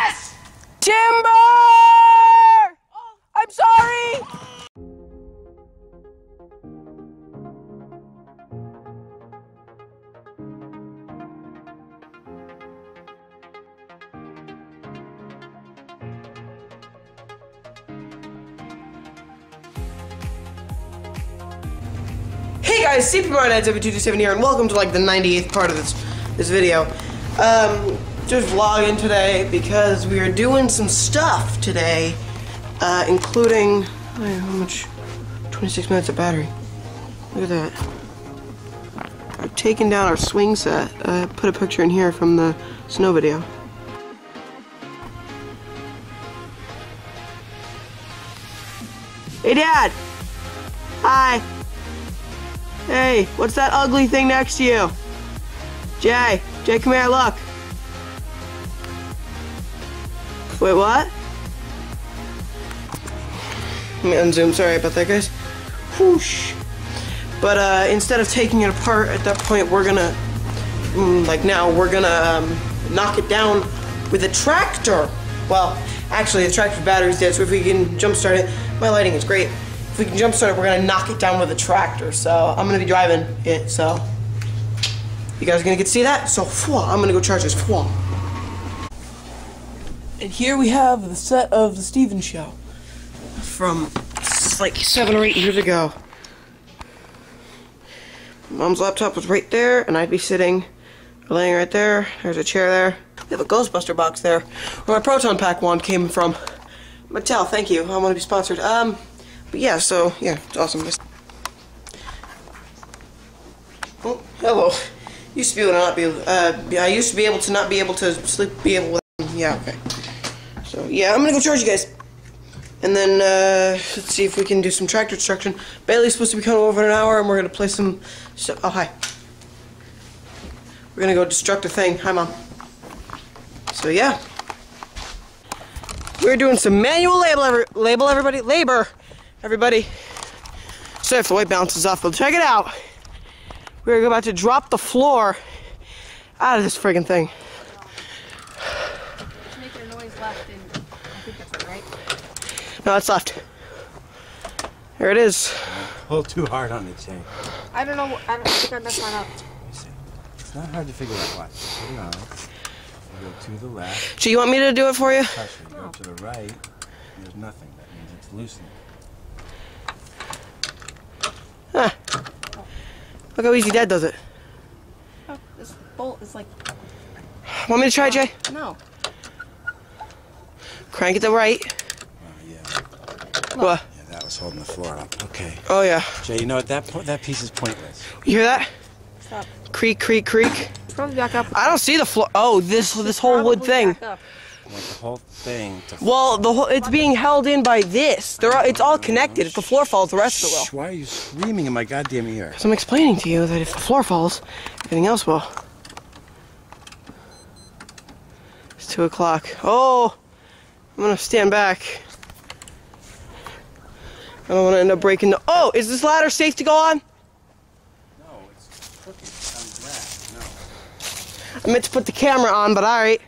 Yes! Timber! Oh. I'm sorry! Hey guys, CPMario97227 here, and welcome to like the 98th part of this video. Just vlogging today because we are doing some stuff today, including, oh, how much? 26 minutes of battery. Look at that. I've taken down our swing set. I put a picture in here from the snow video. Hey, Dad. Hi. Hey, what's that ugly thing next to you? Jay. Jay, come here, look. Wait, what? Let me unzoom, sorry about that, guys. Whoosh. But instead of taking it apart at that point, we're gonna, like now, we're gonna knock it down with a tractor. Well, actually, the tractor battery's dead, so if we can jumpstart it, my lighting is great. If we can jumpstart it, we're gonna knock it down with a tractor. So I'm gonna be driving it, so. You guys are gonna get to see that, so I'm gonna go charge this. And here we have the set of the Steven Show from like 7 or 8 years ago. Mom's laptop was right there, and I'd be sitting, laying right there. There's a chair there. We have a Ghostbuster box there, where my proton pack wand came from. Mattel, thank you. I want to be sponsored. But yeah, so yeah, it's awesome. Oh, hello. Used to be able to not be. I used to be able to not be able to sleep. Be able. Yeah. Okay. So yeah, I'm gonna go charge you guys, and then let's see if we can do some tractor destruction. Bailey's supposed to be coming over in an hour, and we're gonna play some. So, oh hi. We're gonna go destruct a thing. Hi, Mom. So yeah, we're doing some manual labor, everybody. So if the weight bounces off, we'll check it out. We're about to drop the floor out of this friggin' thing. Just make your noise left, and I think that's right. No, that's left. There it is. Pull too hard on the chain. I don't know. I think I messed one up. It's not hard to figure out. Watch. Put it on. Go to the left. So you want me to do it for you? Go to the right. There's nothing. That means it's loosening. Huh. Look how easy Dad does it. Oh, this bolt is like... Want me to try, Jay? No. Crank it to the right. Oh, yeah. Look. What? Yeah, that was holding the floor up. Okay. Oh, yeah. Jay, you know what? That piece is pointless. You hear that? Stop. Creak, creak, creak. It's probably back up. I don't see the floor. Oh, this whole wood thing. Back up. Like the whole thing. Well, it's being held in by this. It's all connected. If the floor falls, the rest of it will. Why are you screaming in my goddamn ear? Because I'm explaining to you that if the floor falls, everything else will. It's 2 o'clock. Oh, I'm gonna stand back. I don't want to end up breaking the. Oh, is this ladder safe to go on? No, it's crooked. It's on black. No. I meant to put the camera on, but all right.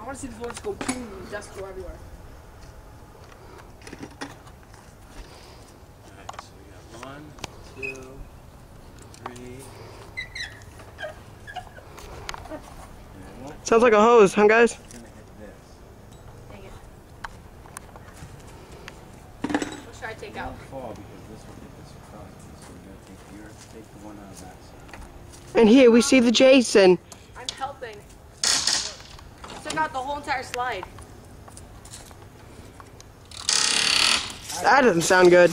I want to see the floors go boom and dust go everywhere. Alright, so we got 1, 2, 3. Sounds like a hose, huh, guys? We're gonna hit this. Dang it. What should I take out? Fall because this will get this product. So we're gonna take yours, take the one out of that side. And here we see the Jason. I'm helping. Out the whole entire slide. That doesn't sound good.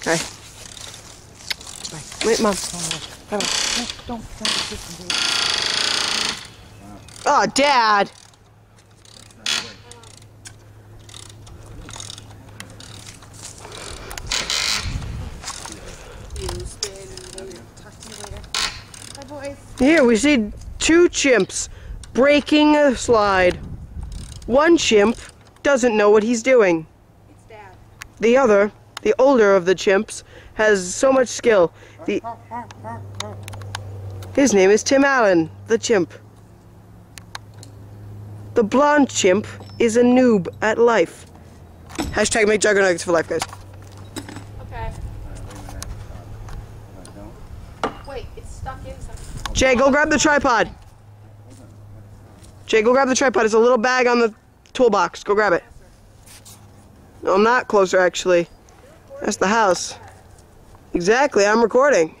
Okay. Wait, Mom. Don't. Oh, Dad. Here we see 2 chimps. Breaking a slide. 1 chimp doesn't know what he's doing. It's Dad. The other, the older of the chimps, has so much skill. His name is Tim Allen, the chimp. The blonde chimp is a noob at life. Hashtag McJugger Nuggets for life, guys. Okay. Wait, it's stuck in something. Jay, go grab the tripod. Jay, go grab the tripod. It's a little bag on the toolbox. Go grab it. No, I'm not closer, actually. That's the house. Exactly, I'm recording.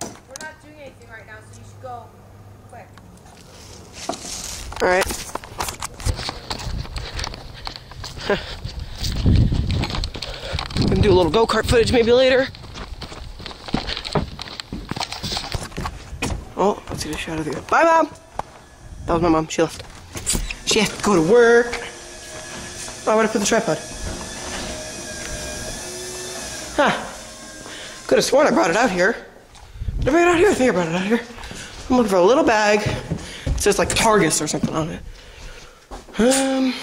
We're not doing anything right now, so you should go quick. All right. We can do a little go-kart footage maybe later. Oh, let's get a shot of the... Bye, Mom! That was my mom. She left. She has to go to work. Oh, where'd I put the tripod? Huh. Could have sworn I brought it out here. Did I bring it out here? I think I brought it out here. I'm looking for a little bag. It says, like, Targus or something on it.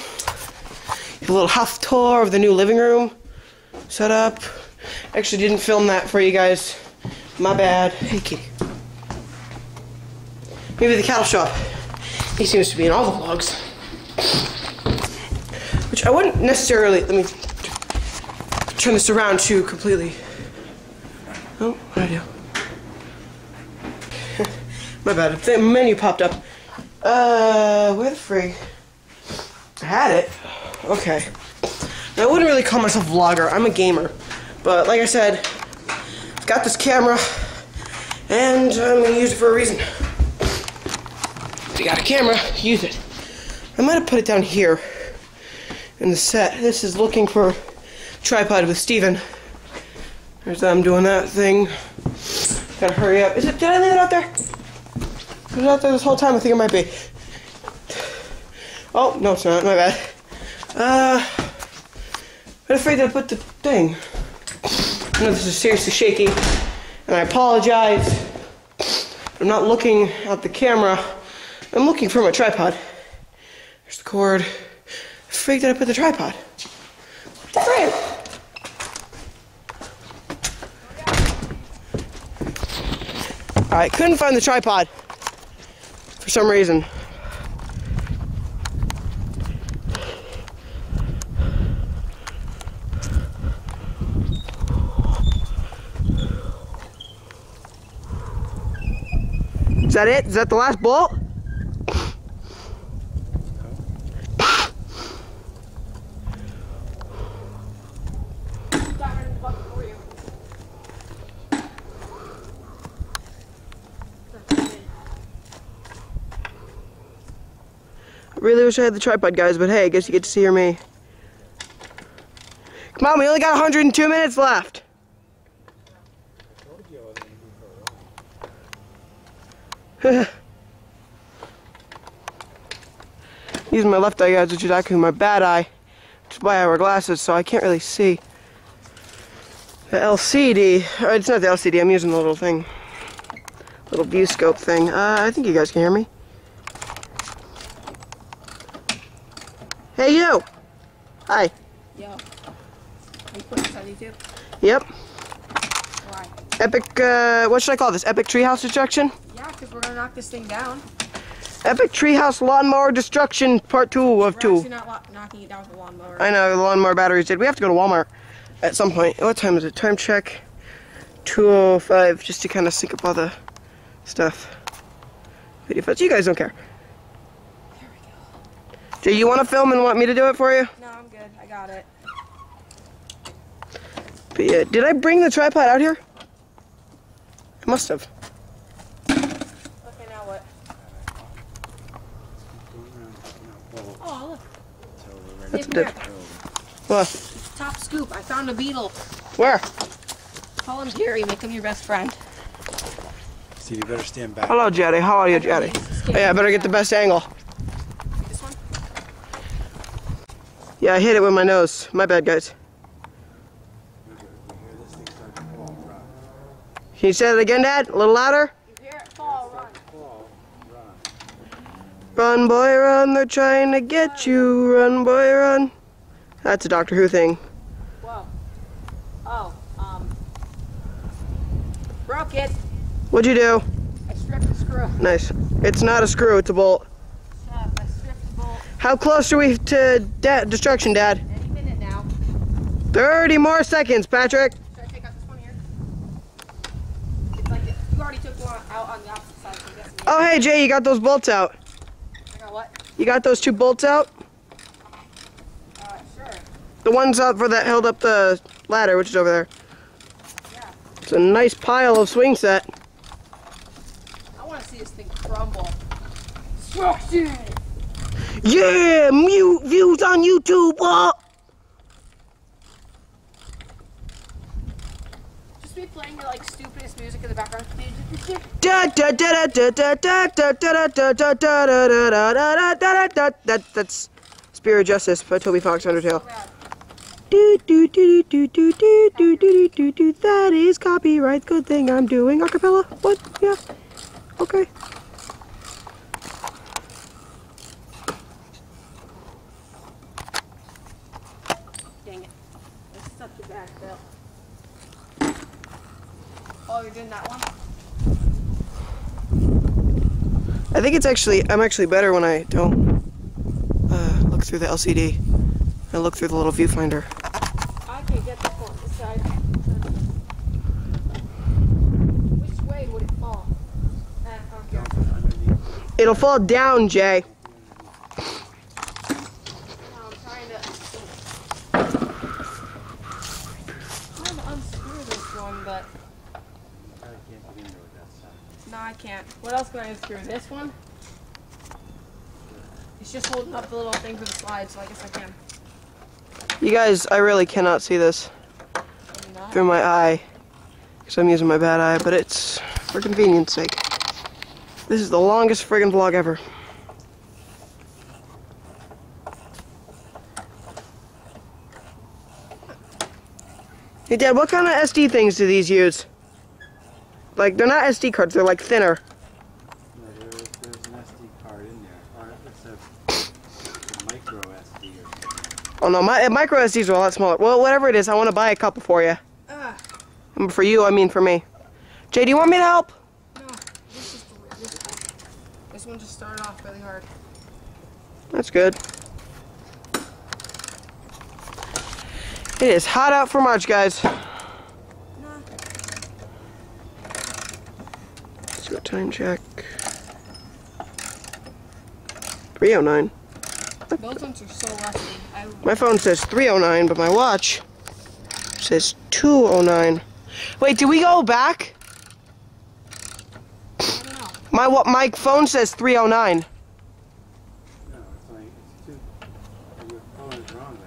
A little half tour of the new living room set up. Actually didn't film that for you guys. My bad. Hey, kitty. Maybe the cattle shop. He seems to be in all the vlogs. Which I wouldn't necessarily... Let me turn this around too completely. Oh, what'd I do? My bad. The menu popped up. Where the frig? I had it. Okay. Now, I wouldn't really call myself a vlogger. I'm a gamer. But like I said, I've got this camera and I'm going to use it for a reason. If you got a camera, use it. I might have put it down here in the set. This is looking for a tripod with Steven. There's them doing that thing. Gotta hurry up. Is it? Did I leave it out there? It was out there this whole time. I think it might be. Oh, no, it's not. My bad. I'm afraid I put the thing. I know this is seriously shaky, and I apologize. I'm not looking at the camera. I'm looking for my tripod. There's the cord. I'm afraid that I put the tripod. What the frick? I couldn't find the tripod for some reason. Is that it? Is that the last bolt? I really wish I had the tripod, guys, but hey, I guess you get to see or me. Come on, we only got 102 minutes left. Using my left eye, guys, which is actually my bad eye, which is why I wear glasses, so I can't really see the LCD. It's not the LCD, I'm using the little thing, little view scope thing. I think you guys can hear me. Hey, you! Hi. Yo. Are you putting this on YouTube? Yep. Why? Epic, what should I call this? Epic treehouse destruction? Because we're gonna knock this thing down. Epic treehouse lawnmower destruction part 2 of 2. We're actually not knocking it down with the lawnmower. I know, the lawnmower batteries did. We have to go to Walmart at some point. What time is it? Time check 2:05, just to kind of sync up all the stuff. Video footage. You guys don't care. There we go. Do you want to film and want me to do it for you? No, I'm good. I got it. But yeah, did I bring the tripod out here? I must have. That's a dip. What? Top scoop. I found a beetle. Where? Call him Jerry. Make him your best friend. See, you better stand back. Hello, Jerry. How are you, Jerry? Oh, yeah, I better get the best angle. This one? Yeah, I hit it with my nose. My bad, guys. Can you say that again, Dad? A little louder? You hear it fall, run. Run, boy, run, they're trying to get you. Run, boy, run. That's a Doctor Who thing. Whoa. Oh, broke it. What'd you do? I stripped the screw. Nice. It's not a screw, it's a bolt. I stripped the bolt. How close are we to destruction, Dad? Any minute now. 30 more seconds, Patrick. Should I take out this one here? It's like, you already took one out on the opposite side. So yes, oh, hey, Jay, you got those bolts out. I got what? You got those two bolts out? Sure. The ones out for that held up the ladder, which is over there. Yeah. It's a nice pile of swing set. I want to see this thing crumble. Destruction! Yeah! Mute views on YouTube! Oh! Just be playing the like stupidest music in the background. That's Spirit of Justice by Toby Fox, Undertale. That is copyright. Good thing I'm doing acapella. What? Yeah. Okay. Dang it. I stuck your back, Bill. Oh, you're doing that one? I think it's actually, I'm actually better when I don't look through the LCD. I look through the little viewfinder. I can't get this one this side. Which way would it fall? It'll fall down, Jay. I'm trying to unscrew this one, but no, I can't. What else can I unscrew? This one? It's just holding up the little thing for the slide, so I guess I can. You guys, I really cannot see this through my eye, because I'm using my bad eye, but it's for convenience sake. This is the longest friggin' vlog ever. Hey Dad, what kind of SD things do these use? Like, they're not SD cards, they're like thinner. No, there's an SD card in there, or it's a micro SD or something. Oh no, my micro SDs are a lot smaller. Well, whatever it is, I want to buy a couple for you. And for you, I mean for me. Jay, do you want me to help? No, this one just started off really hard. That's good. It is hot out for March, guys. Time check. 3:09. Those ones are so rusty. My phone says 3:09, but my watch says 2:09. Wait, did we go back? I don't know. My phone says 3:09. No, it's like it's your phone is wrong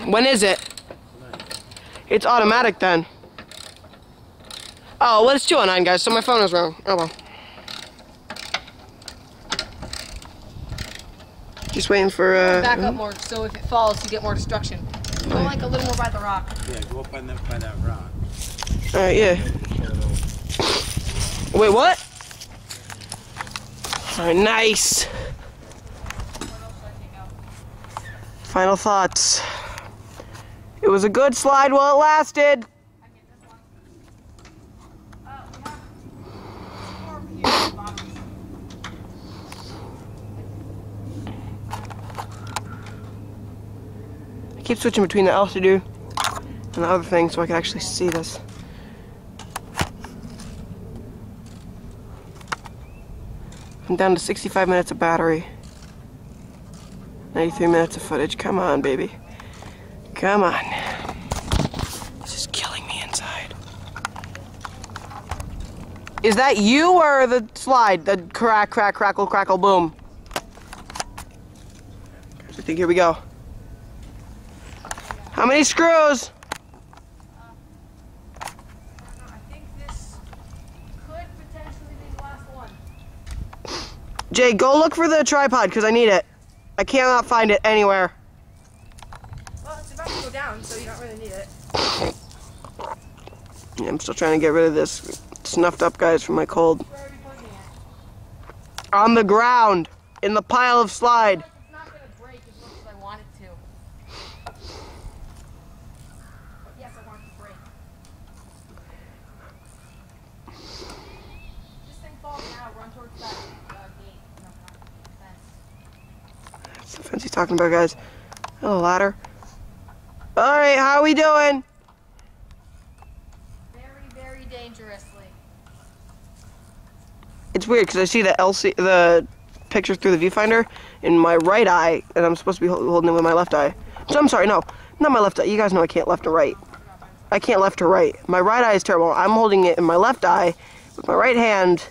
then. When is it? Tonight. It's automatic then. Oh, well, it's 2:09, guys, so my phone is wrong. Oh, well. Just waiting for, back up more, so if it falls, you get more destruction. Go, like, a little more by the rock. Yeah, go up on that, by that rock. Alright, yeah. Wait, what? Alright, nice. Final thoughts. It was a good slide while it lasted. Keep switching between the LCD and the other thing so I can actually see this. I'm down to 65 minutes of battery. 93 minutes of footage. Come on, baby. Come on. This is killing me inside. Is that you or the slide? The crack, crack, crackle, crackle, boom. I think here we go. How many screws? I don't know. I think this could potentially be the last one. Jay, go look for the tripod because I need it. I cannot find it anywhere. Well, it's about to go down, so you don't really need it. Yeah, I'm still trying to get rid of this snuffed up, guys, from my cold. On the ground, in the pile of slide. It's not going to break as much as I want it to. But yes, I want it to break. This thing falls now, run towards that gate. No, fence. That's the fence he's talking about, guys. Hello, ladder. Alright, how we doing? Very, very dangerously. It's weird because I see the picture through the viewfinder in my right eye, and I'm supposed to be holding it with my left eye. So I'm sorry, no, not my left eye. You guys know I can't left to right. I can't left to right. My right eye is terrible. I'm holding it in my left eye with my right hand,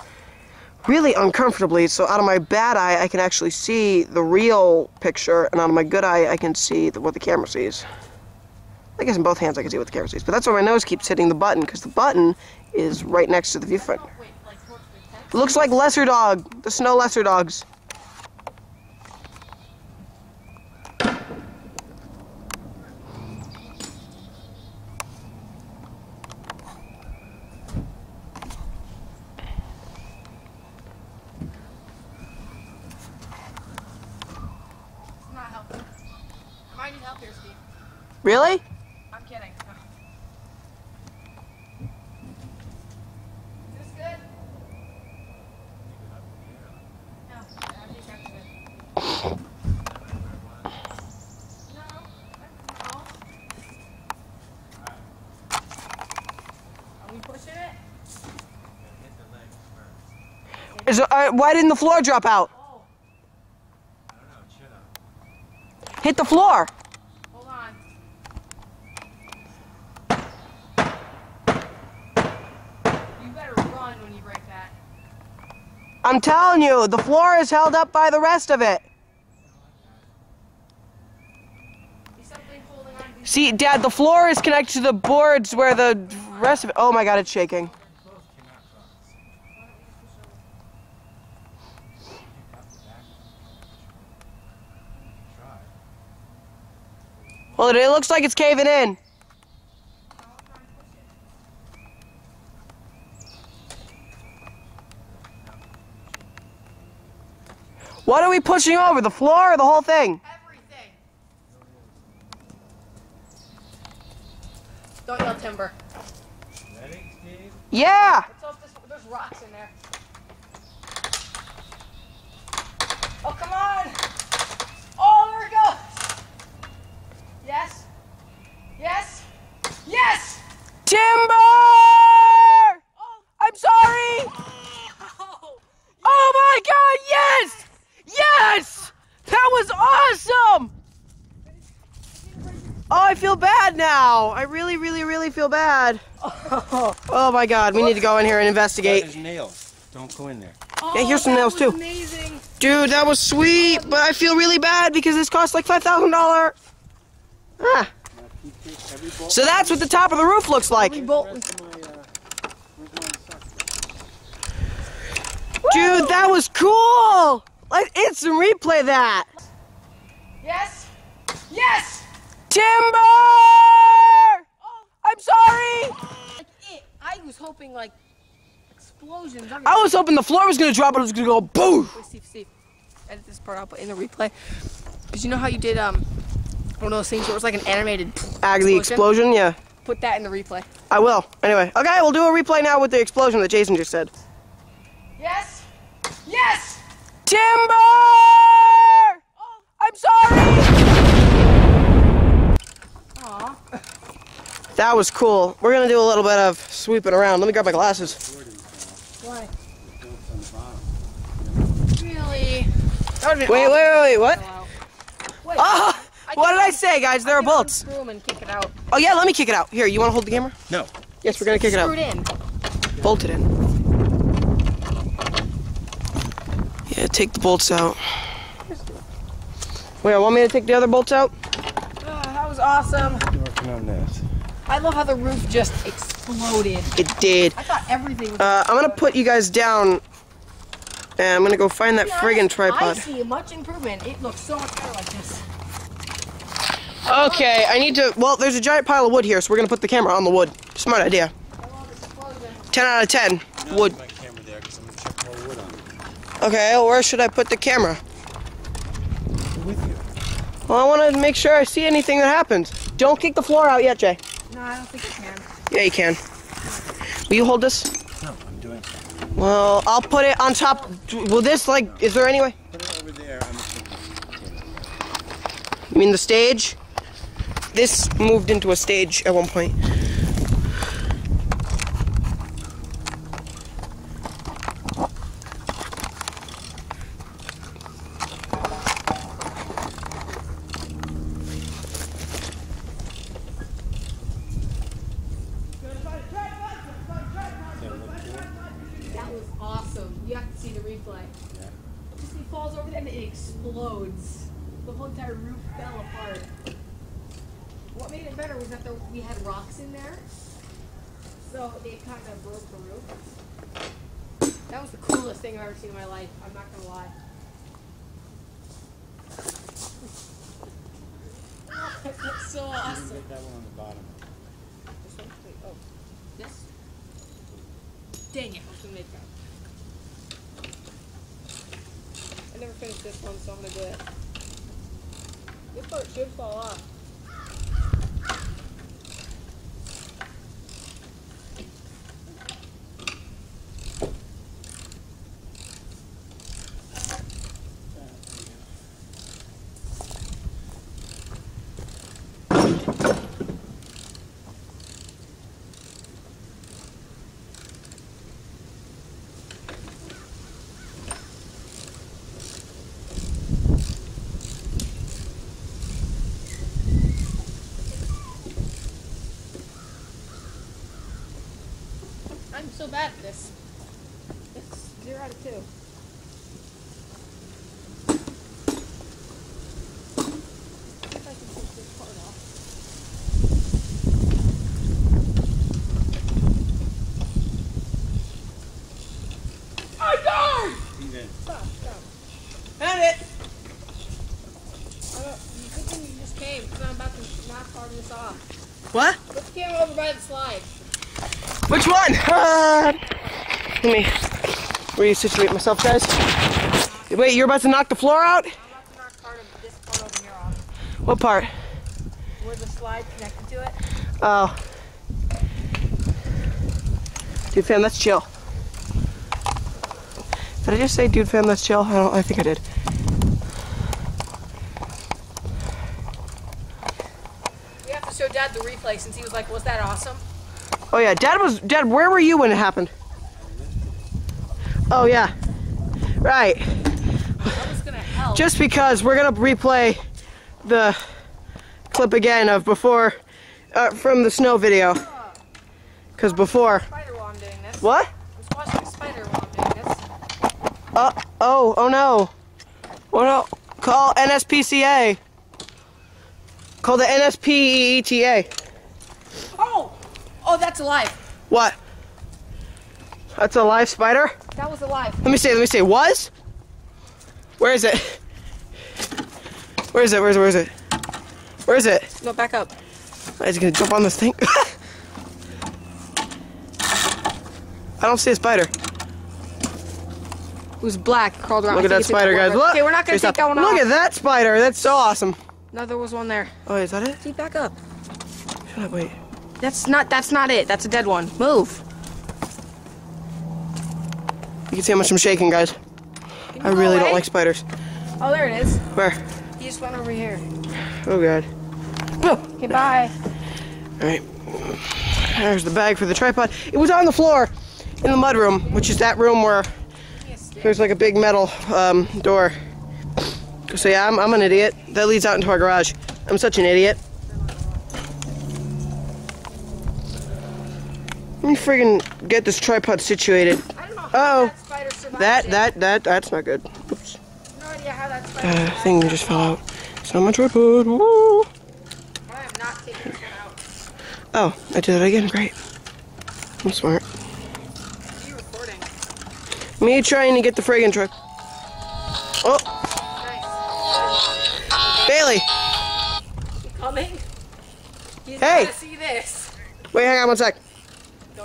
really uncomfortably. So out of my bad eye, I can actually see the real picture, and out of my good eye, I can see what the camera sees. I guess in both hands I can see what the camera sees, but that's why my nose keeps hitting the button because the button is right next to the viewfinder. Looks like lesser dog. The snow lesser dogs. It's not helping. I might need help here, Steve. Really? I'm kidding. Why didn't the floor drop out? Oh. I don't know, shut up. Hit the floor. Hold on. You better run when you break that. I'm telling you, the floor is held up by the rest of it. See, Dad, the floor is connected to the boards where the rest of it. Oh my God, it's shaking. Well, it looks like it's caving in. What are we pushing over? The floor or the whole thing? Everything. Don't yell timber. Ready, Steve? Yeah! There's rocks in there. Oh, come on! Oh, there it goes! Yes. Yes. Yes. Timber! Oh. I'm sorry. Oh. Yes. Oh my God! Yes. Yes. That was awesome. Oh, I feel bad now. I really, really, really feel bad. Oh, oh my God! We need to go in here and investigate. There's nails. Don't go in there. Oh, yeah, here's some nails too. Amazing. Dude, that was sweet, but I feel really bad because this cost like $5,000. Ah. So that's what the top of the roof looks like. Dude, that was cool! Let's instant replay that. Yes! Yes! Timber! I'm sorry! Like it. I was hoping like explosions. I was hoping the floor was gonna drop and it was gonna go boom! Wait, Steve. Edit this part out, but in the replay. Because you know how you did one of those things where it was like an animated explosion, yeah. Put that in the replay. I will. Anyway, okay, we'll do a replay now with the explosion that Jason just said. Yes! Yes! Timber! Oh. I'm sorry! Aw. That was cool. We're gonna do a little bit of sweeping around. Let me grab my glasses. Why? Really? Wait, what? Wait. Oh! What did I say, guys? There are bolts. And kick it out. Oh yeah, let me kick it out. Here, you want to hold the camera? No. Yes, we're gonna kick it out. Screwed in. Bolted in. Yeah, take the bolts out. Wait, want me to take the other bolts out? That was awesome. Working on this. I love how the roof just exploded. It did. I thought everything was I'm gonna put you guys down. And I'm gonna go find that friggin' tripod. I see much improvement. It looks so much better like this. Okay, I need to, well, there's a giant pile of wood here, so we're going to put the camera on the wood. Smart idea. 10 out of 10, wood. Okay, where should I put the camera? With you. Well, I want to make sure I see anything that happens. Don't kick the floor out yet, Jay. No, I don't think you can. Yeah, you can. Will you hold this? No, I'm doing it. Well, I'll put it on top. Will this, like, no. Is there any way? Put it over there on the... You mean the stage? This moved into a stage at one point. So bad at this. It's 0 out of 2. Let me resituate myself, guys. Wait, you're about to knock the floor out? I'm about to knock part of this part over here off. What part? Where the slide connected to it. Oh. Dude fam, that's chill. Did I just say dude fam, that's chill? I think I did. We have to show Dad the replay since he was like, was that awesome? Oh yeah, Dad, where were you when it happened? Oh yeah, right. Gonna help. Just because we're gonna replay the clip again of before from the snow video, because before. Spider while I'm doing this. What? I was watching a spider while I'm doing this. Oh no, oh no! Call NSPCA. Call the NSPEETA. Oh, that's alive. What? That's a live spider? That was alive. Let me see. Was? Where is it? Where is it? No, back up. I was gonna jump on this thing. I don't see a spider. It was black, crawled around. Look at that spider, guys. Look! Okay, we're not gonna take that one off. Look at that spider, that's so awesome. No, there was one there. Oh, is that it? See, back up. Shut up, wait. That's not it, that's a dead one. Move. You can see how much I'm shaking, guys. I really don't like spiders. Oh, there it is. Where? He just went over here. Oh, God. Oh. Okay, bye. All right. There's the bag for the tripod. It was on the floor in the mud room, which is that room where there's like a big metal door. So, yeah, I'm an idiot. That leads out into our garage. I'm such an idiot. Let me friggin' get this tripod situated. Oh, that's not good. Oops. No idea how that thing just fell out. So much tripod. Woo! I am not taking it out. Oh, I did it again. Great. I'm smart. What are you recording? Me trying to get the friggin' trip. Oh. Nice. Bailey. You coming? He's hey. Gonna see this. Wait, hang on one sec.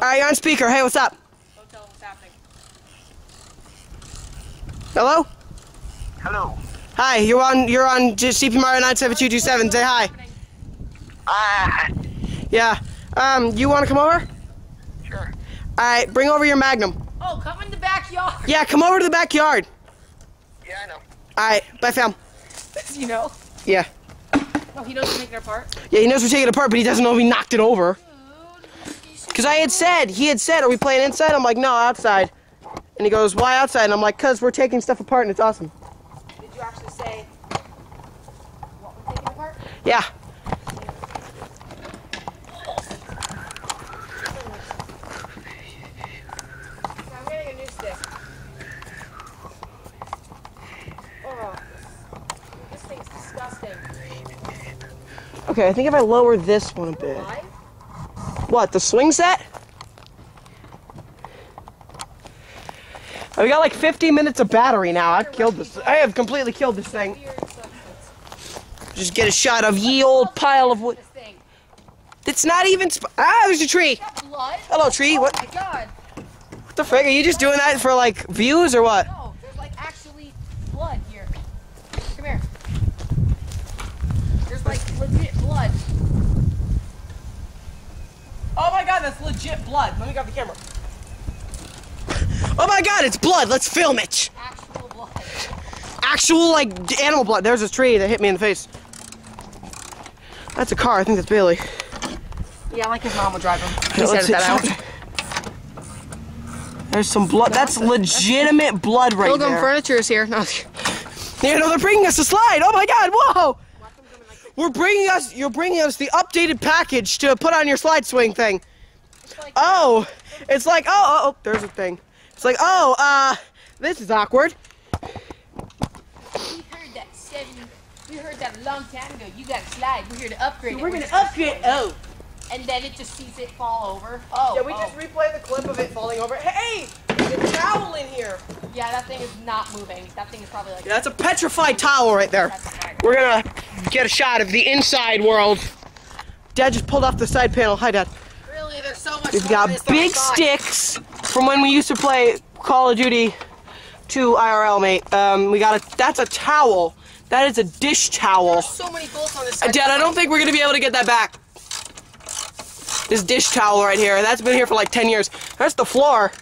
All right, you're on speaker. Hey, what's up? Hello? Hello. Hi, you're on CPMario97227. Say hi. Yeah. You want to come over? Sure. All right, bring over your Magnum. Oh, come in the backyard. Yeah, come over to the backyard. Yeah, I know. All right, bye, fam. You know? Yeah. Oh, he knows we're taking it apart? Yeah, he knows we're taking it apart, but he doesn't know we knocked it over. Because he had said, are we playing inside? I'm like, no, outside. And he goes, why outside? And I'm like, because we're taking stuff apart and it's awesome. Did you actually say what we're taking apart? Yeah. Okay, I think if I lower this one a bit. Why? What, the swing set? We got like 15 minutes of battery now. I've killed this. I have completely killed this thing. Just get a shot of ye old pile of wood. It's not even. There's a tree. Hello, tree. What? Oh my God. What the frick? Are you just doing that for like views or what? No, there's like actually blood here. Come here. There's like legit blood. Oh my God, that's legit blood. Let me grab the camera. Oh my God, it's blood. Let's film it. Actual blood. Actual, like, animal blood. There's a tree that hit me in the face. That's a car. I think that's Bailey. Yeah, like his mom would drive him. He said that out. There's some blood. That's legitimate blood right there. Pilgrim Furniture is here. No. You know, they're bringing us a slide. Oh my God, whoa. You're bringing us the updated package to put on your slide swing thing. Oh, it's like, oh, there's a thing. It's like, oh, this is awkward. We heard that a long time ago. You got a slide. We're here to upgrade it. We're going to upgrade it. Oh. And then it just sees it fall over. Oh. Yeah, we just replay the clip of it falling over. Hey, there's a towel in here. Yeah, that thing is not moving. That thing is probably like. Yeah, that's a petrified towel right there. We're going to get a shot of the inside world. Dad just pulled off the side panel. Hi, Dad. Really? There's so much. We've got big sticks. From when we used to play Call of Duty 2 IRL, mate. We got a, that's a towel. That is a dish towel. There's so many bolts on this side. Dad, I don't think we're gonna be able to get that back. This dish towel right here, that's been here for like 10 years. That's the floor.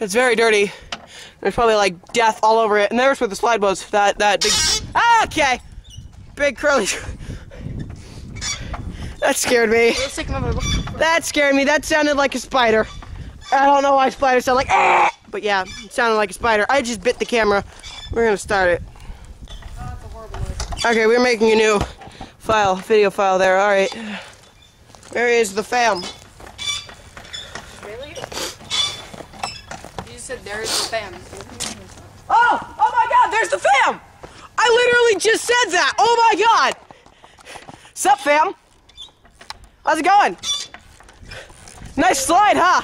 It's very dirty. There's probably like death all over it. And there's where the slide was. That big, okay. Big curly. That scared me. That scared me. That sounded like a spider. I don't know why spiders sound like ah, but yeah, it sounded like a spider. I just bit the camera. We're gonna start it. That's a horrible noise. Okay, we're making a new file, video file there. All right, there is the fam. Really? You just said there is the fam. Oh, oh my God, there's the fam! I literally just said that. Oh my God. Sup, fam? How's it going? Nice slide, huh?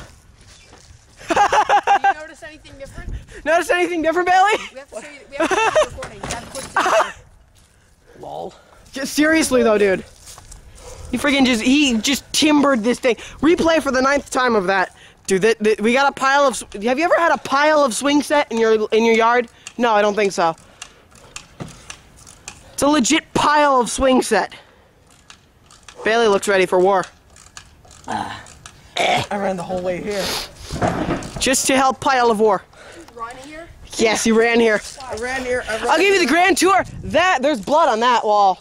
Did you notice anything different? Notice anything different, Bailey? We have to show you, we have to show you recording. You have to put it in. Lol. Just seriously though, dude. He just timbered this thing. Replay for the 9th time of that. Dude, we got a pile of. Have you ever had a pile of swing set in your yard? No, I don't think so. It's a legit pile of swing set. Bailey looks ready for war. I ran the whole way here. Just to help pile of war. You ran here? Yes, he ran here. I ran here. I'll give you the grand tour. That there's blood on that wall.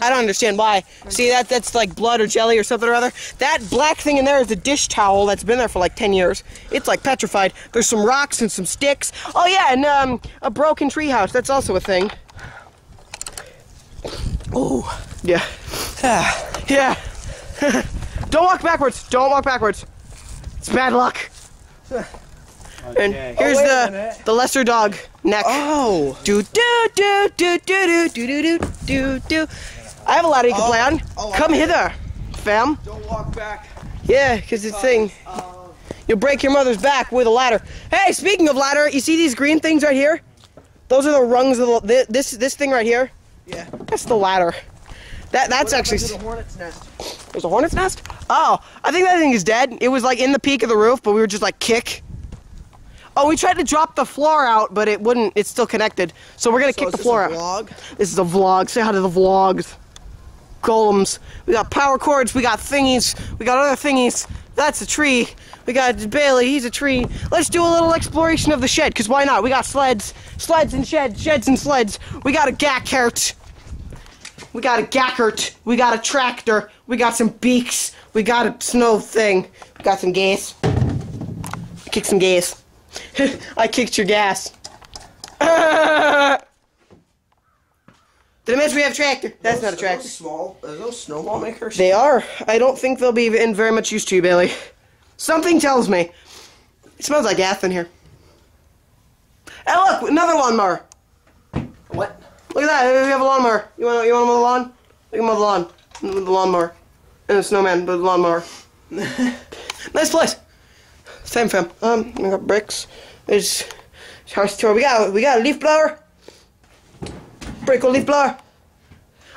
I don't understand why. See that's like blood or jelly or something or other. That black thing in there is a dish towel that's been there for like 10 years. It's like petrified. There's some rocks and some sticks. Oh yeah, and a broken treehouse. That's also a thing. Oh yeah. Yeah. Don't walk backwards. Don't walk backwards. It's bad luck. Okay. And here's the lesser dog neck. Oh. Do do do do do do do do do do. I have a ladder you can play on. Oh, come hither, fam. Don't walk back. Yeah, 'cause it's thing. You'll break your mother's back with a ladder. Hey, speaking of ladder, you see these green things right here? Those are the rungs of the this thing right here. Yeah. That's the ladder. That's actually. There's a hornet's nest. There's a hornet's nest? Oh, I think that thing is dead. It was like in the peak of the roof, but we were just like kick. Oh, we tried to drop the floor out, but it wouldn't. It's still connected. So we're gonna kick the floor out. This is a vlog. Say hi to the vlogs. Golems. We got power cords. We got thingies. We got other thingies. That's a tree. We got Bailey. He's a tree. Let's do a little exploration of the shed, because why not? We got sleds. Sleds and sheds. Sheds and sleds. We got a gackert. We got a gackert. We got a tractor. We got some beaks. We got a snow thing. We got some gas. Kick some gas. I kicked your gas. Did I mention we have a tractor? That's not a tractor. There's no snowball makers. They are. I don't think they'll be in very much use to you, Bailey. Something tells me. It smells like gas in here. Hey, look! Another lawnmower! What? Look at that! We have a lawnmower. You want to mow the lawn? We can mow the lawn. With the lawnmower. And the snowman, but the lawnmower. Nice place! Same fam. We got bricks. There's house tour. We got a leaf blower. Brick or leaf blower.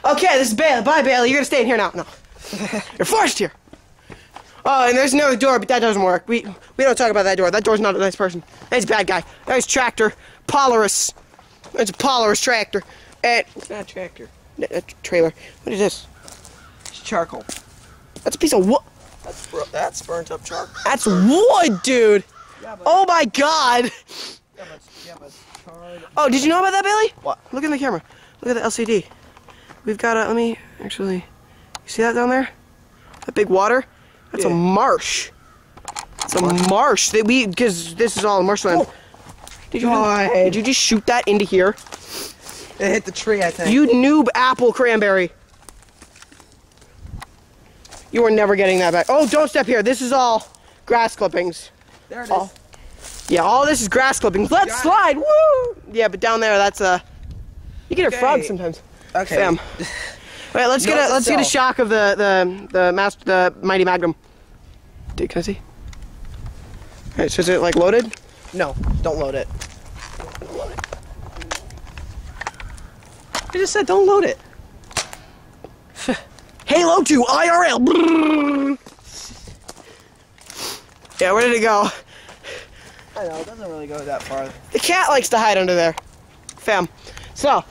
Okay, this is Bailey. Bye, Bailey. You're gonna stay in here now. No, you're forced here. Oh, and there's another door, but that doesn't work. We don't talk about that door. That door's not a nice person. That's a bad guy. There's tractor. Polaris. That's a Polaris tractor. And it's not a tractor. A trailer. What is this? It's charcoal. That's a piece of wood. That's burnt up charcoal. That's wood, dude. Yeah, oh my God. Yeah, but oh, did you know about that, Bailey? What? Look in the camera. Look at the LCD. We've got a, let me, actually, you see that down there? That big water? That's a marsh. It's a marsh that we, because this is all marshland. Oh. Did you just shoot that into here? It hit the tree, I think. You noob apple cranberry. You are never getting that back. Oh, don't step here. This is all grass clippings. There it is. Oh. Yeah, all this is grass clippings. Let's slide! Woo! Yeah, but down there, that's a... You get a frog sometimes. Okay. Bam. Alright, let's get a shock of the Mighty Magnum. Dude, can I see? Alright, so is it like loaded? No, don't load it. Don't load it. I just said don't load it. Halo 2 IRL! Yeah, where did it go? I know, it doesn't really go that far. The cat likes to hide under there. Fam. So,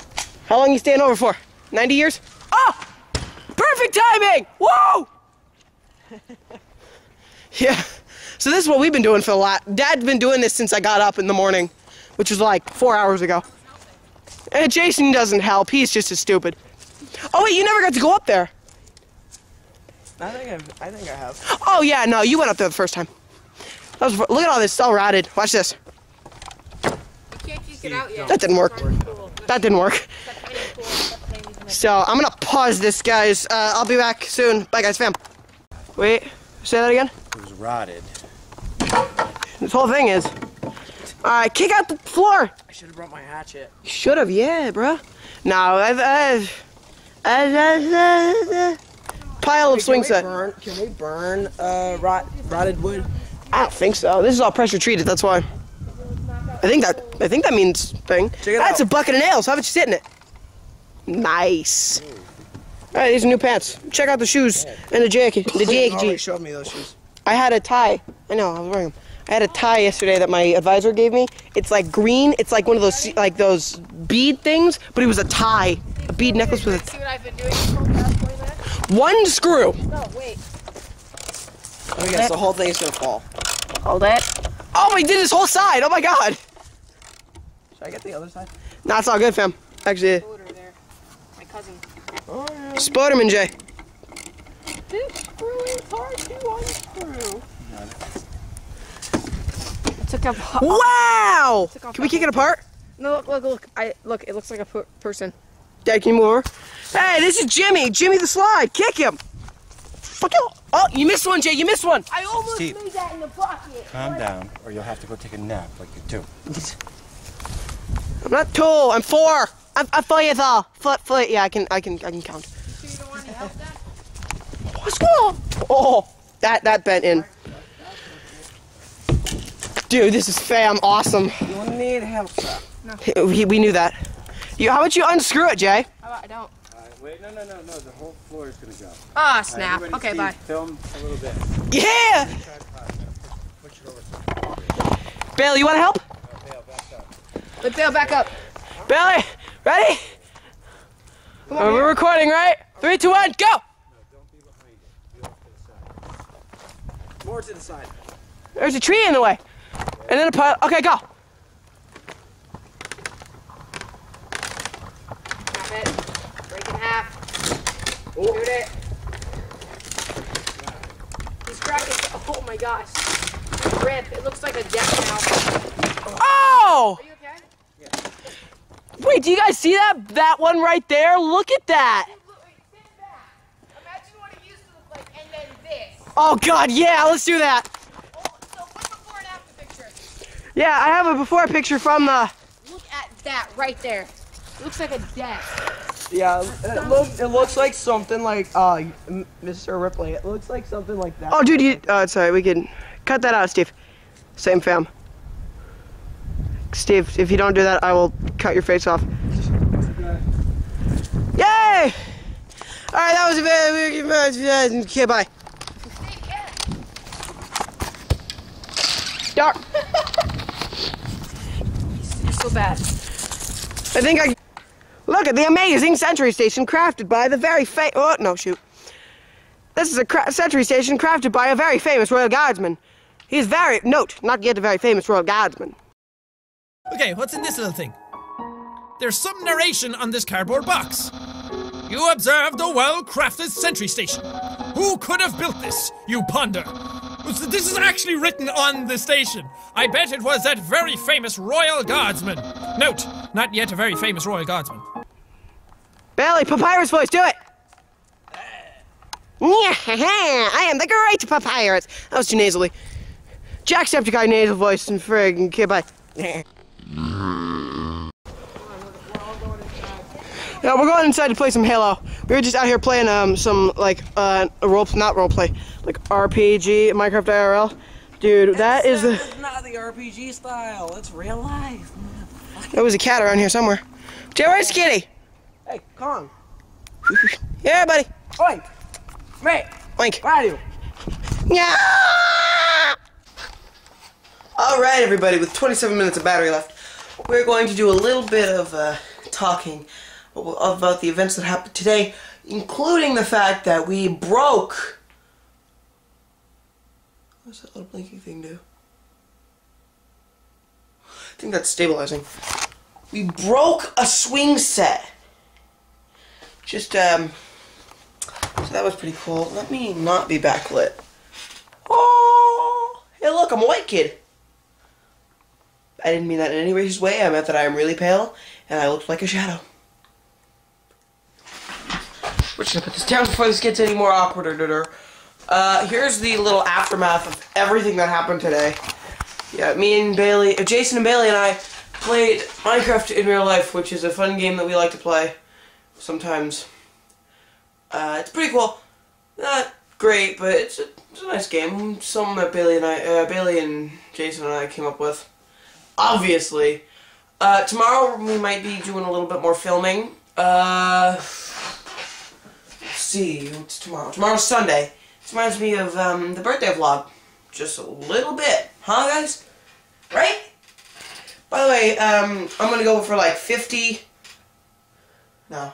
how long you staying over for? 90 years? Oh! Perfect timing! Whoa! Yeah. So this is what we've been doing for a lot. Dad's been doing this since I got up in the morning, which was like 4 hours ago. And Jason doesn't help. He's just as stupid. Oh wait, you never got to go up there. I think I have. Oh yeah, no, you went up there the first time. Look at all this, it's all rotted. Watch this. Can't you get out yet? That didn't work. That didn't work. So I'm gonna pause this, guys. I'll be back soon. Bye, guys, fam. Wait, say that again? It was rotted. This whole thing is. Alright, kick out the floor. I should have brought my hatchet. You should have, yeah, bro. No, pile of swing set. Can we burn rotted wood? I don't think so. This is all pressure treated, that's why. I think that means thing. That's a bucket of nails. How about you sit in it? Nice. Alright, these are new pants. Check out the shoes and the jacket. The jacket. You showed me those shoes. I had a tie. I know, I was wearing them. I had a tie yesterday that my advisor gave me. It's like green. It's like one of those bead things, but it was a tie. A bead necklace with a tie. See what I've been doing? One screw. No, wait. I guess the whole thing's gonna fall. Hold it. Oh, we did this whole side! Oh my God! Should I get the other side? Nah, it's all good, fam. Actually. There. My cousin. Oh, yeah. Spiderman J. This screw is hard to unscrew. It took up. Wow! It took up. Can we kick it apart? No, look. Look. It looks like a person. Dad, can you move over? Hey, this is Jimmy. Jimmy the Slide. Kick him. Fuck you! Oh, you missed one, Jay. You missed one. I almost made that in the bucket. Calm down, or you'll have to go take a nap like you do. I'm not two. I'm four. I'm 4 years old. Foot. Yeah, I can count. So you don't want to help that? What's going on? Oh, that bent in. Dude, this is fam awesome. You need help, sir. No. We knew that. How about you unscrew it, Jay? How about I don't? Wait, no, the whole floor is going to go. Ah, snap. Right, okay, bye. Film a little bit. Yeah! Bailey, you want to help? Let's sail back up. Billy, ready? Come on, we're recording, right? 3, 2, 1, go! No, don't be behind it. Be off to the side. More to the side. There's a tree in the way. And then a pile. Okay, go. Stop it. Break in half. Oh. Shoot it. He's cracking. Oh my gosh. Rip. It looks like a death now. Oh! Are you okay? Yeah. Wait, do you guys see that? That one right there? Look at that. Wait, sit back. Imagine what it used to look like and then this. Oh god, yeah, let's do that. Yeah, I have a before picture from the... Look at that right there. It looks like a death. Yeah, it looks like something like Mr. Ripley. It looks like something like that. Oh, dude, you... sorry, we can cut that out, Steve. Same fam. Steve, if you don't do that, I will cut your face off. Yay! All right, that was a bit... Okay, bye. Steve, yeah. Dark. So bad. I think I look at the amazing Century Station crafted by the very famous. Oh no, shoot! This is a Century Station crafted by a very famous Royal Guardsman. He's very not yet a very famous Royal Guardsman. Okay, what's in this little thing? There's some narration on this cardboard box. You observed a well-crafted Century Station. Who could have built this? You ponder. This is actually written on the station. I bet it was that very famous Royal Guardsman. Note, not yet a very famous Royal Guardsman. Billy, Papyrus voice, do it! I am the great Papyrus. That was too nasally. Jacksepticeye nasal voice and friggin' kid, bye. Yeah, we're going inside to play some Halo. We were just out here playing some like not role play, like RPG, Minecraft IRL. Dude, that is the not the RPG style. It's real life. There was a cat around here somewhere. Where's Kitty? Hey, Kong. Yeah, buddy. Oink. Mate. Oink. Where are you? Yeah. All right, everybody. With 27 minutes of battery left, we're going to do a little bit of talking about the events that happened today, including the fact that we broke... What does that little blinky thing do? I think that's stabilizing. We broke a swing set. Just, so that was pretty cool. Let me not be backlit. Oh! Hey look, I'm a white kid! I didn't mean that in any racist way. I meant that I am really pale, and I looked like a shadow. We're just gonna put this down before this gets any more awkward. Here's the little aftermath of everything that happened today. Yeah, me and Bailey, Jason and Bailey and I played Minecraft in real life, which is a fun game that we like to play sometimes. It's pretty cool. Not great, but it's a nice game. Something that Bailey and Jason and I came up with. Obviously. Tomorrow we might be doing a little bit more filming. See, what's tomorrow? Tomorrow's Sunday. This reminds me of the birthday vlog. Just a little bit. Huh, guys? Right? By the way, I'm gonna go for like 50... No.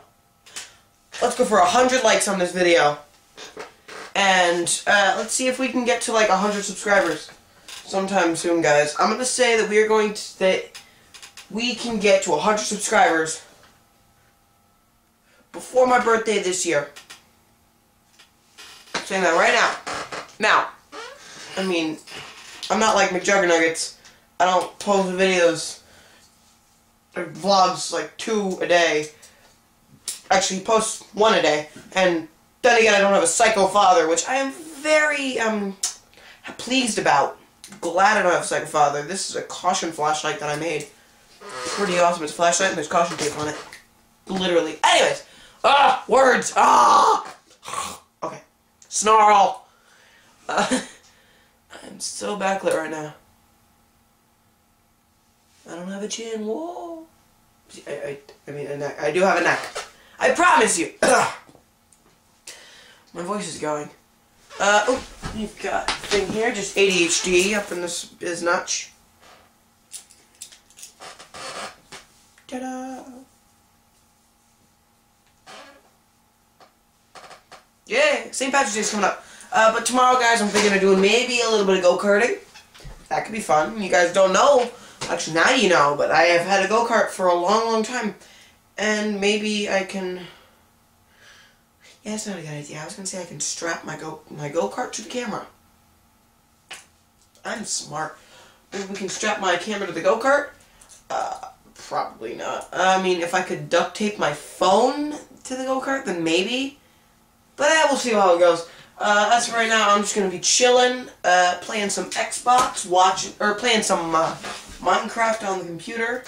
Let's go for 100 likes on this video. And let's see if we can get to like 100 subscribers sometime soon, guys. I'm gonna say that we can get to 100 subscribers before my birthday this year. Saying that right now. Now, I mean, I'm not like McJugger Nuggets. I don't post videos or vlogs like 2 a day. Actually, post 1 a day. And then again, I don't have a psycho father, which I am very pleased about. Glad I don't have a psycho father. This is a caution flashlight that I made. Pretty awesome. It's a flashlight and there's caution tape on it. Literally. Anyways. Ah! Words! Ah! Okay. Snarl! I'm so backlit right now. I don't have a chin. Whoa! I mean, a neck. I do have a neck. I promise you! My voice is going. Oh, you've got a thing here. Just ADHD up in this biznatch. Ta-da! Yeah, St. Patrick's Day's coming up. But tomorrow, guys, I'm thinking of doing maybe a little bit of go-karting. That could be fun. You guys don't know. Actually, now you know, but I have had a go-kart for a long, long time. And maybe I can... Yeah, that's not a good idea. I was going to say I can strap my go-kart to the camera. I'm smart. Maybe we can strap my camera to the go-kart? Probably not. I mean, if I could duct tape my phone to the go-kart, then maybe. But we'll see how it goes. As for right now, I'm just gonna be chilling, playing some Xbox, playing some Minecraft on the computer.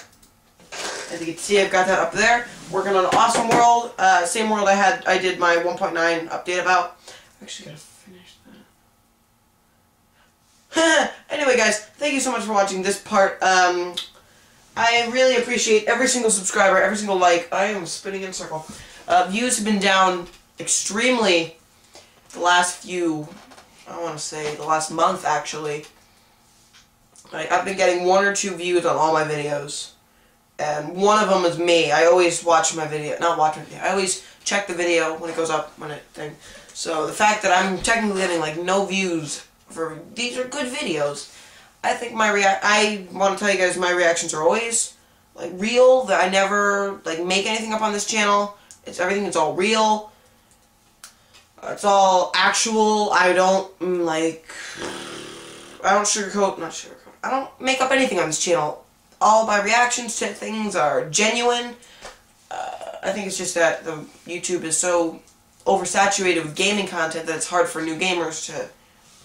As you can see, I've got that up there. Working on an awesome world, same world I did my 1.9 update about. I actually gotta finish that. Anyway, guys, thank you so much for watching this part. I really appreciate every single subscriber, every single like. I am spinning in a circle. Views have been down extremely. The last few, I want to say, the last month, actually. I've been getting one or two views on all my videos. And one of them is me. I always watch my video. Not watch my video. I always check the video when it goes up, when it thing. So the fact that I'm technically getting, like, no views for... These are good videos. I think my I want to tell you guys my reactions are always, like, real. That I never, like, make anything up on this channel. It's everything. It's all real. It's all actual. I don't, like, I don't sugarcoat, not sugarcoat, I don't make up anything on this channel. All my reactions to things are genuine. I think it's just that the YouTube is so oversaturated with gaming content that it's hard for new gamers to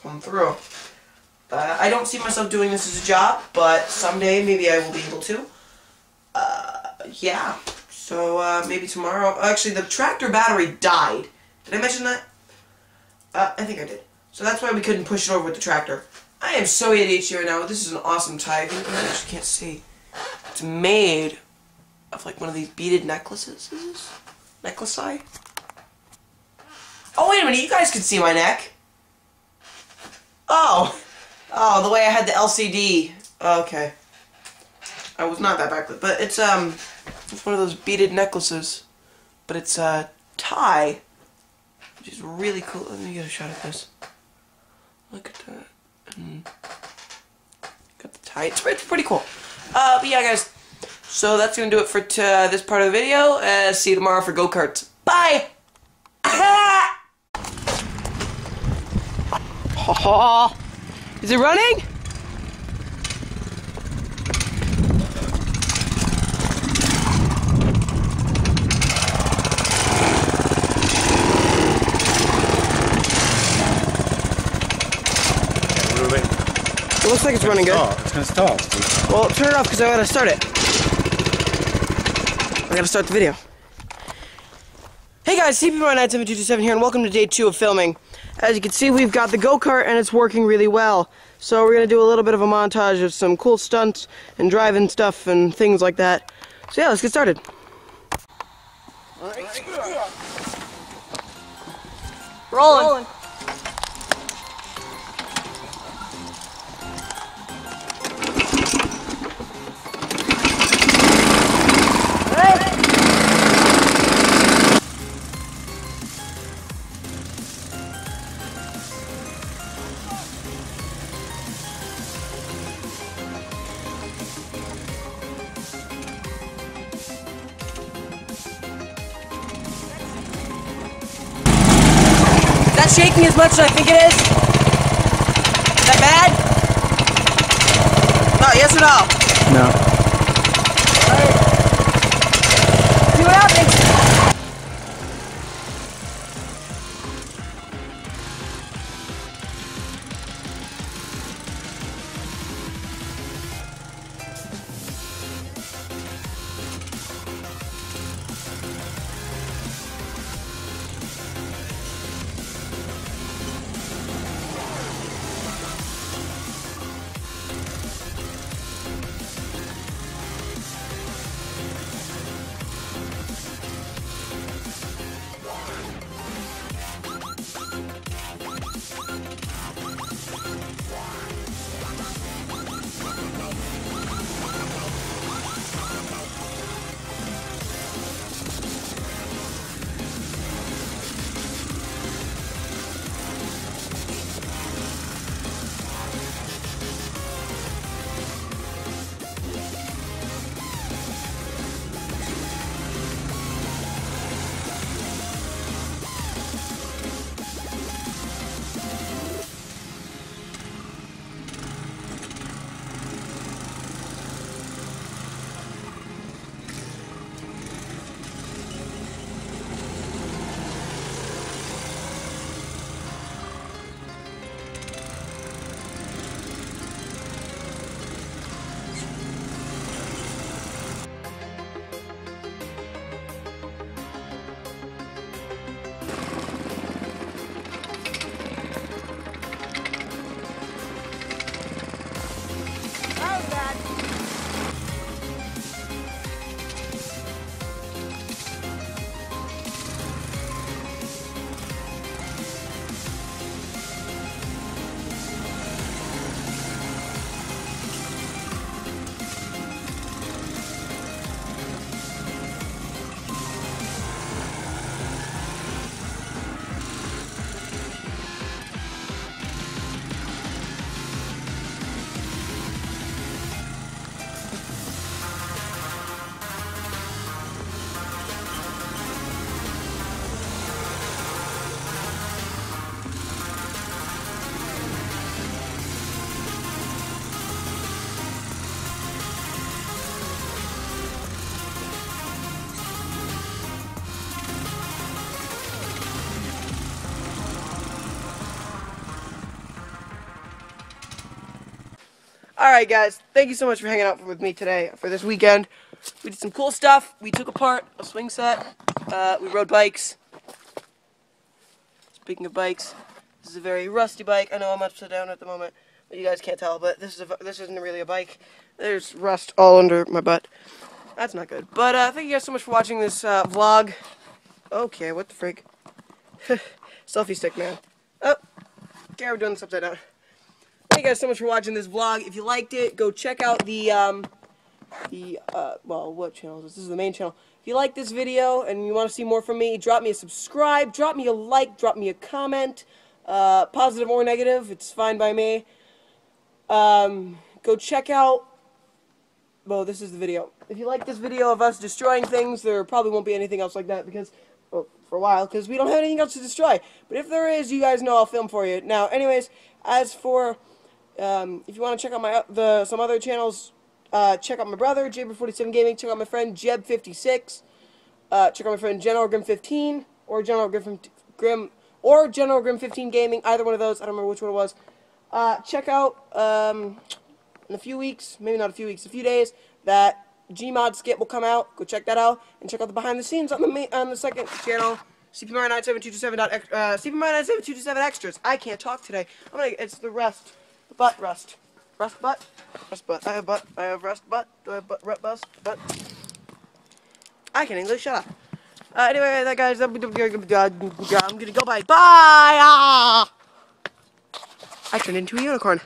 come through. I don't see myself doing this as a job, but someday maybe I will be able to. Yeah, so maybe tomorrow. Actually, the tractor battery died. Did I mention that? I think I did. So that's why we couldn't push it over with the tractor. I am so ADHD right now. This is an awesome tie. I actually can't see. It's made of, like, one of these beaded necklaces. Is this? Necklace eye? Oh, wait a minute. You guys can see my neck. Oh. Oh, the way I had the LCD. Okay. I was not that backlit. But it's one of those beaded necklaces. But it's a tie. Which is really cool. Let me get a shot at this. Look at that. And got the tie. It's pretty cool. But yeah, guys. So that's going to do it for this part of the video. See you tomorrow for go-karts. Bye! Oh, is it running? It looks like it's running good. It's gonna stall. Well, turn it off because I gotta start it. I gotta start the video. Hey guys, CPMario97227 here, and welcome to day 2 of filming. As you can see, we've got the go-kart, and it's working really well. So we're gonna do a little bit of a montage of some cool stunts and driving stuff and things like that. So yeah, let's get started. All right. Rolling. Shaking as much as I think it is? Is that bad? No, yes or no? No. All right. See what happens. Alright guys, thank you so much for hanging out with me today for this weekend. We did some cool stuff. We took apart a swing set. We rode bikes. Speaking of bikes, this is a very rusty bike. I know I'm upside down at the moment, but you guys can't tell, but this isn't really a bike. There's rust all under my butt. That's not good. But thank you guys so much for watching this vlog. Okay, what the frick? Selfie stick, man. Oh, okay, we're doing this upside down. Thank you guys so much for watching this vlog. If you liked it, go check out well, what channel is this? This is the main channel. If you like this video and you want to see more from me, drop me a subscribe, drop me a like, drop me a comment, positive or negative, it's fine by me. Go check out, well, this is the video. If you like this video of us destroying things, there probably won't be anything else like that because, well, for a while, because we don't have anything else to destroy. But if there is, you guys know I'll film for you. Now, anyways, as for, if you want to check out some other channels, check out my brother, JB47 gaming. Check out my friend, Jeb56. Check out my friend, General Grim15, or General Grim15 gaming. Either one of those. I don't remember which one it was. Check out, in a few weeks, maybe not a few weeks, a few days, that Gmod skit will come out. Go check that out. And check out the behind the scenes on the second channel, CPMario97227. CPMario97227 extras. I can't talk today. It's the rust. The butt rust. Rust butt? Rust butt. I have butt. I have rust butt. Do I have rust butt? I can English. Shut up. Anyway, guys, I'm gonna go bye. Bye! Ah! I turned into a unicorn.